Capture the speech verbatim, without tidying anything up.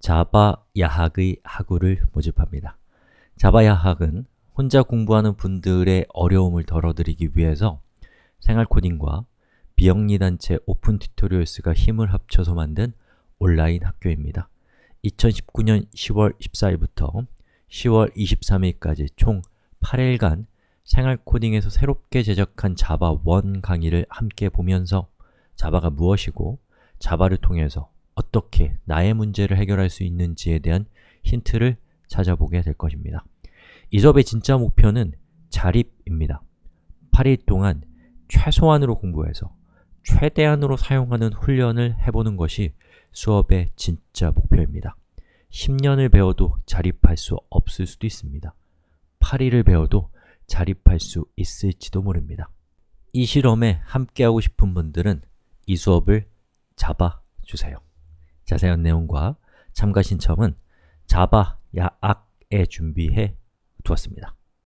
자바 야학의 학우를 모집합니다. 자바 야학은 혼자 공부하는 분들의 어려움을 덜어드리기 위해서 생활 코딩과 비영리단체 오픈 튜토리얼스가 힘을 합쳐서 만든 온라인 학교입니다. 이천십구 년 시월 십사 일부터 시월 이십삼 일까지 총 팔 일간 생활 코딩에서 새롭게 제작한 자바원 강의를 함께 보면서 자바가 무엇이고 자바를 통해서 어떻게 나의 문제를 해결할 수 있는지에 대한 힌트를 찾아보게 될 것입니다. 이 수업의 진짜 목표는 자립입니다. 팔 일 동안 최소한으로 공부해서 최대한으로 사용하는 훈련을 해보는 것이 수업의 진짜 목표입니다. 십 년을 배워도 자립할 수 없을 수도 있습니다. 팔 일을 배워도 자립할 수 있을지도 모릅니다. 이 실험에 함께하고 싶은 분들은 이 수업을 잡아주세요. 자세한 내용과 참가 신청은 자바 야학에 준비해 두었습니다.